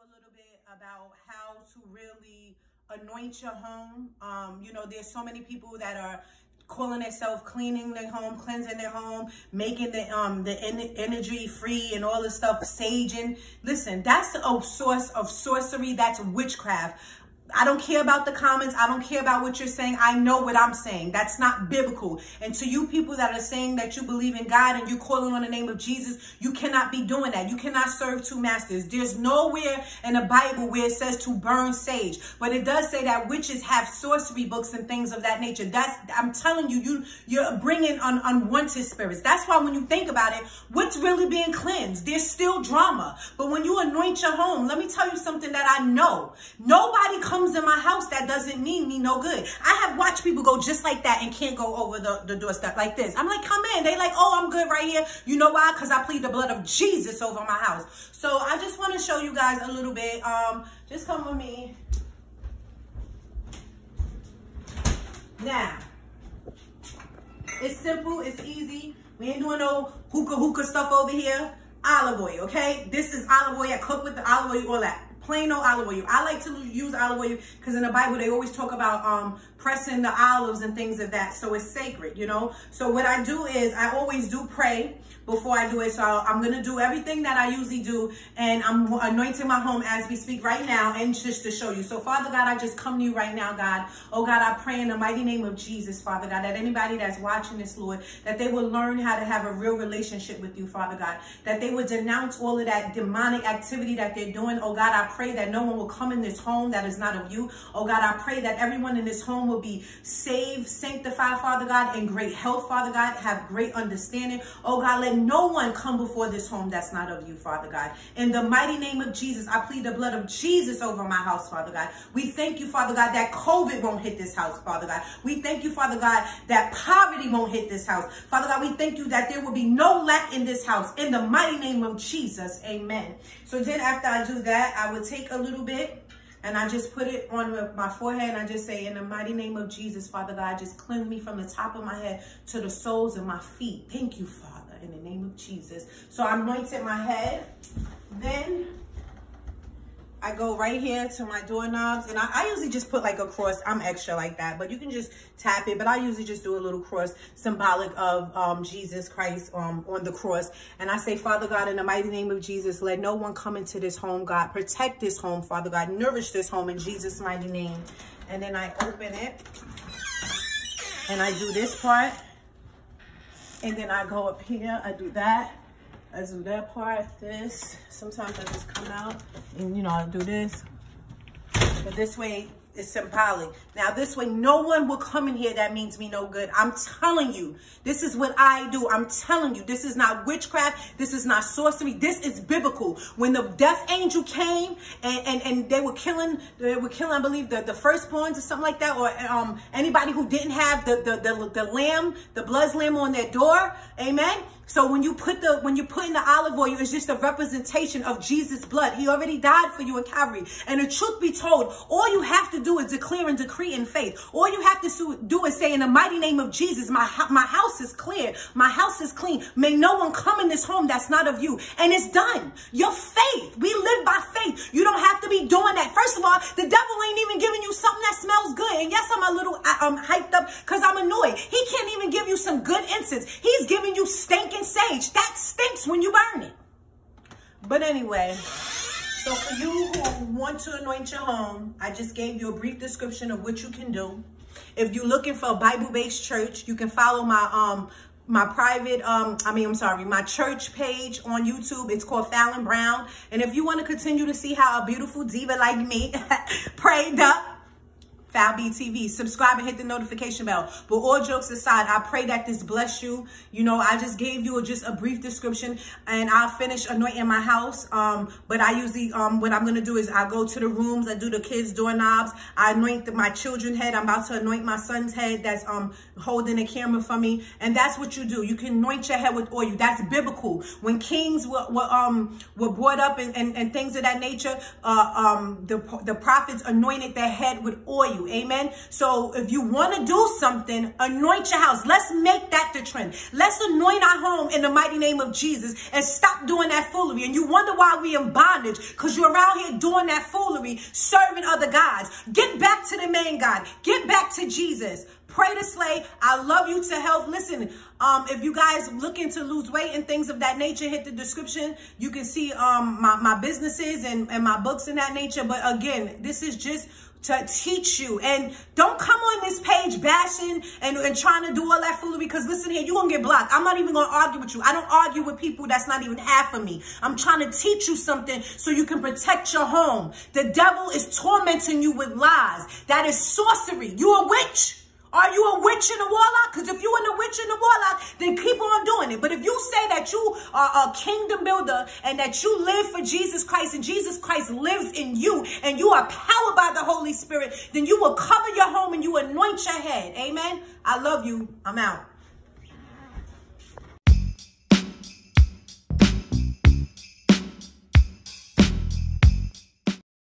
a little bit about how to really anoint your home. You know, there's so many people that are calling themselves cleaning their home, cleansing their home, making the energy free and all this stuff, saging. Listen, that's a source of sorcery. That's witchcraft. I don't care about the comments. I don't care about what you're saying. I know what I'm saying. That's not biblical. And to you people that are saying that you believe in God and you're calling on the name of Jesus, you cannot be doing that. You cannot serve two masters. There's nowhere in the Bible where it says to burn sage, but it does say that witches have sorcery books and things of that nature. That's, I'm telling you, you're bringing on unwanted spirits. That's why when you think about it, what's really being cleansed? There's still drama. But when you anoint your home, let me tell you something that I know. Nobody comes in my house that doesn't mean me no good. I have watched people go just like that and can't go over the doorstep like this. I'm like, come in. They like, oh, I'm good right here. You know why? Because I plead the blood of Jesus over my house. So I just want to show you guys a little bit. Just come with me. Now, it's simple. It's easy. We ain't doing no hookah stuff over here. Olive oil, okay? This is olive oil. I cook with the olive oil, all that. Plain old olive oil. I like to use olive oil because in the Bible they always talk about pressing the olives and things of that. So it's sacred, you know. So what I do is I always do pray before I do it. So I'm going to do everything that I usually do. And I'm anointing my home as we speak right now and just to show you. So Father God, I just come to you right now, God. Oh God, I pray in the mighty name of Jesus, Father God, that anybody that's watching this, Lord, that they will learn how to have a real relationship with you, Father God. That they would denounce all of that demonic activity that they're doing. Oh God, I pray that no one will come in this home that is not of you. Oh God, I pray that everyone in this home will be saved, sanctified, Father God, in great health, Father God, have great understanding. Oh God, let no one come before this home that's not of you, Father God. In the mighty name of Jesus, I plead the blood of Jesus over my house, Father God. We thank you, Father God, that COVID won't hit this house, Father God. We thank you, Father God, that poverty won't hit this house. Father God, we thank you that there will be no lack in this house. In the mighty name of Jesus, amen. So then after I do that, I would take a little bit and I just put it on my forehead and I just say, in the mighty name of Jesus, Father God, just cleanse me from the top of my head to the soles of my feet. Thank you, Father, in the name of Jesus. So I anointed my head. Then I go right here to my doorknobs. And I usually just put like a cross. I'm extra like that, but you can just tap it. But I usually just do a little cross symbolic of Jesus Christ on the cross. And I say, Father God, in the mighty name of Jesus, let no one come into this home, God. Protect this home, Father God. Nourish this home in Jesus' mighty name. And then I open it. And I do this part. And then I go up here. I do that. I do that part, this. Sometimes I just come out and, you know, I do this. But this way, it's symbolic. Now, this way, no one will come in here that means me no good. I'm telling you, this is what I do. I'm telling you, this is not witchcraft. This is not sorcery. This is biblical. When the death angel came and they were killing, I believe, the firstborns or something like that, or anybody who didn't have the lamb, the blood lamb on their door, amen? So when you put in the olive oil, it's just a representation of Jesus' blood. He already died for you in Calvary. And the truth be told, all you have to do is declare and decree in faith. All you have to do is say, in the mighty name of Jesus, my house is clear. My house is clean. May no one come in this home that's not of you. And it's done. Your faith. We live by faith. You don't have to be doing that. First of all, the devil ain't even giving you something that smells good. And yes, I'm a little hyped up because I'm annoyed. He can't even give you some good incense. He's giving you stinking sage that stinks when you burn it. But anyway, so for you who want to anoint your home, I just gave you a brief description of what you can do. If you're looking for a Bible-based church, you can follow my my church page on YouTube. It's called Fallon Brown. And if you want to continue to see how a beautiful diva like me prayed up, Fal B TV. Subscribe and hit the notification bell. But all jokes aside, I pray that this bless you. You know, I just gave you just a brief description and I'll finish anointing my house. But I usually, what I'm going to do is I go to the rooms. I do the kids' doorknobs. I anoint my children's head. I'm about to anoint my son's head that's holding the camera for me. And that's what you do. You can anoint your head with oil. That's biblical. When kings were brought up and things of that nature, the prophets anointed their head with oil. you. Amen. So if you want to do something, anoint your house. Let's make that the trend. Let's anoint our home in the mighty name of Jesus and stop doing that foolery. And you wonder why we in bondage, because you're around here doing that foolery, serving other gods. Get back to the main God. Get back to Jesus. Pray to slay. I love you to health. Listen, if you guys looking to lose weight and things of that nature, hit the description. You can see my businesses and my books and that nature. But again, this is just to teach you. And don't come on this page bashing and trying to do all that foolery, because listen here, you're going to get blocked. I'm not even going to argue with you. I don't argue with people that's not even half of me. I'm trying to teach you something so you can protect your home. The devil is tormenting you with lies. That is sorcery. You a witch. Are you a witch and a warlock? Because if you are a witch and a warlock, then keep on doing it. But if you say that you are a kingdom builder and that you live for Jesus Christ and Jesus Christ lives in you and you are powered by the Holy Spirit, then you will cover your home and you anoint your head. Amen. I love you. I'm out.